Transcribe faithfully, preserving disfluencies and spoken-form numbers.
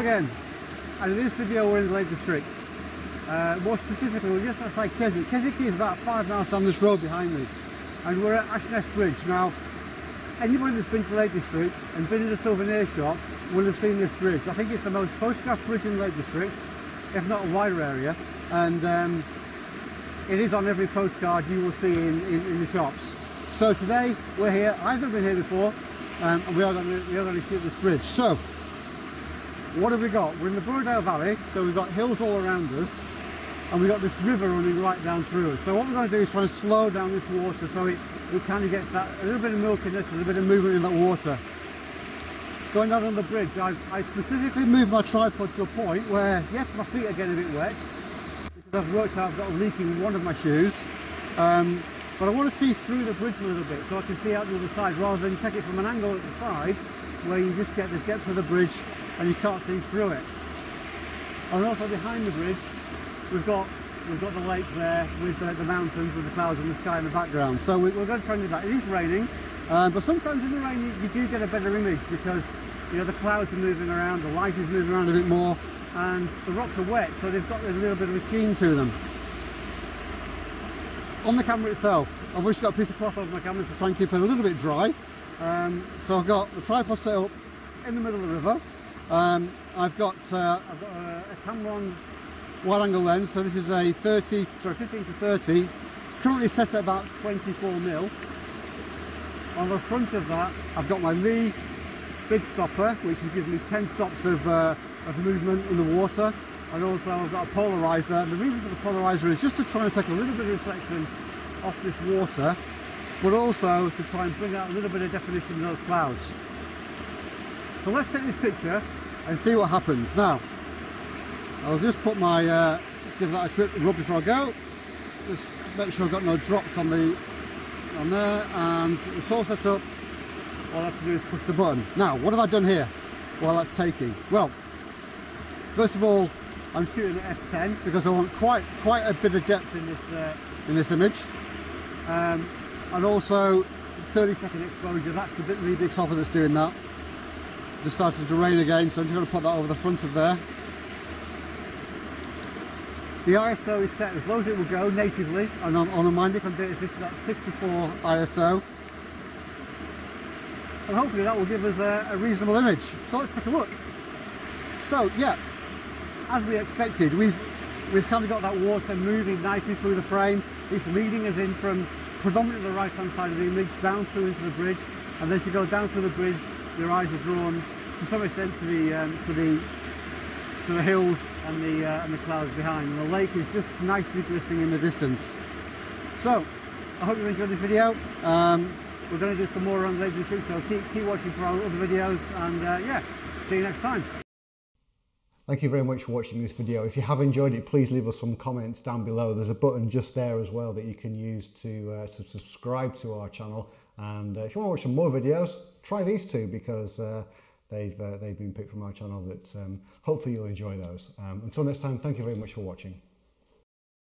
Hello again, and in this video we're in the Lake District. Uh, more specifically, we're just outside Keswick. Keswick is about five miles down this road behind me, and we're at Ashness Bridge. Now, anybody that's been to Lake District and been in a souvenir shop will have seen this bridge. I think it's the most photographed bridge in Lake District, if not a wider area, and um, it is on every postcard you will see in, in, in the shops. So today we're here. I've never been here before, um, and we are going to shoot this bridge. So, what have we got? We're in the Borrowdale Valley, so we've got hills all around us, and we've got this river running right down through us. So what we're going to do is try and slow down this water so it, it kind of gets that a little bit of milkiness, a little bit of movement in that water. Going down on the bridge, I, I specifically moved my tripod to a point where, yes, my feet are getting a bit wet, because I've worked out I've got a leak in one of my shoes, um, but I want to see through the bridge a little bit so I can see out the other side, rather than take it from an angle at the side where you just get the depth of the bridge and you can't see through it. And also behind the bridge, we've got we've got the lake there with the, the mountains with the clouds and the sky in the background. So we, we're going to try and do that. It is raining. Um, but sometimes in the rain you, you do get a better image because you know the clouds are moving around, the light is moving around a bit more, and the rocks are wet, so they've got a little bit of a sheen to them. On the camera itself, I've just got a piece of cloth over my camera to try and keep it a little bit dry. Um, so I've got the tripod set up in the middle of the river. Um, I've got uh, I've got a, a Tamron wide-angle lens. So this is a thirty, sorry, fifteen to thirty. It's currently set at about twenty-four mil. On the front of that, I've got my Lee big stopper, which has given me ten stops of, uh, of movement in the water, and also I've got a polarizer. And the reason for the polarizer is just to try and take a little bit of reflection off this water, but also to try and bring out a little bit of definition in those clouds. So let's take this picture and see what happens. Now, I'll just put my, uh, give that a quick rub before I go. Just make sure I've got no drops on the, on there, and it's all set up. All I have to do is push the button. Now, what have I done here? Well, that's taking. Well, first of all, I'm shooting at F ten because I want quite, quite a bit of depth in this, uh, in this image. Um, and also thirty second exposure, that's the Lee big stopper that's doing that. Just started to rain again, so I'm just going to put that over the front of there. The I S O is set as low as it will go natively, and on, on a Mindic I'm doing this at sixty-four I S O, and hopefully that will give us a, a reasonable image. So let's take a look. So yeah, as we expected, we've we've kind of got that water moving nicely through the frame. It's leading us in from predominantly the right hand side of the image down through into the bridge, and then as you go down through the bridge, your eyes are drawn to some extent to the um, to the to the hills and the uh, and the clouds behind, and the lake is just nicely glistening in the distance. So I hope you enjoyed this video. Um, we're going to do some more on Lake District, so keep keep watching for our other videos, and uh, yeah, see you next time. Thank you very much for watching this video. If you have enjoyed it, please leave us some comments down below. There's a button just there as well that you can use to, uh, to subscribe to our channel. And uh, if you want to watch some more videos, try these two because uh, they've, uh, they've been picked from our channel that um, hopefully you'll enjoy those. Um, until next time, thank you very much for watching.